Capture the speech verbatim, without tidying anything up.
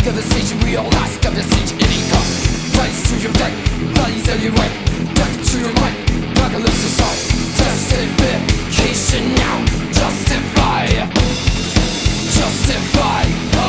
Devastation we all ask, devastation any cost. Rise to your deck, values out your way. Back to your mind, apocalypse is on. Justification now, justify. Justify